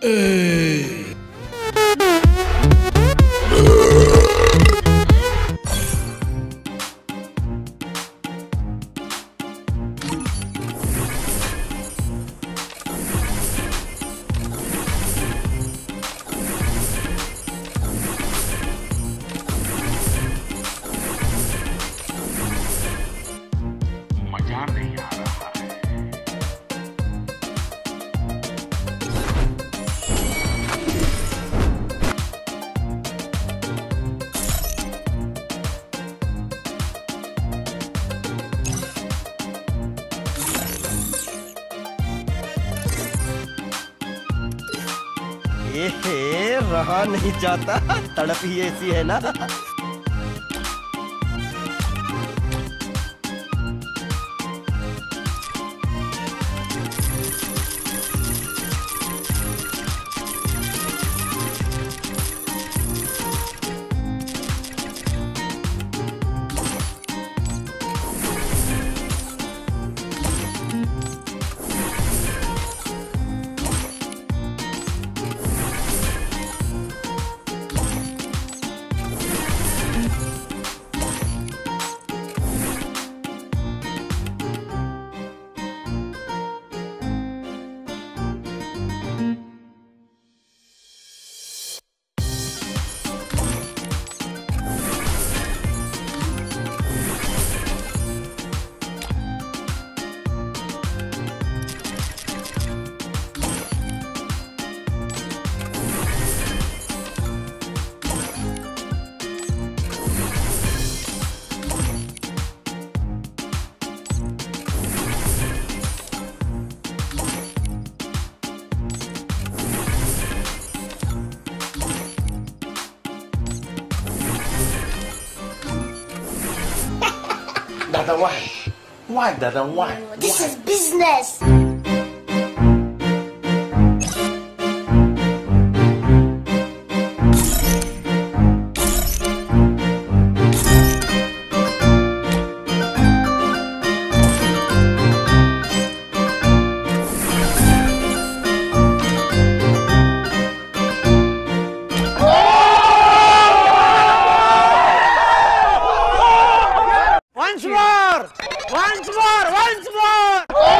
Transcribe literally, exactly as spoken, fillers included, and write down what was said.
Hey. ये रहा नहीं जाता, तड़प ही ऐसी है ना। Why? Why, Dada? Why? This is business. Once more! Once more! Once more!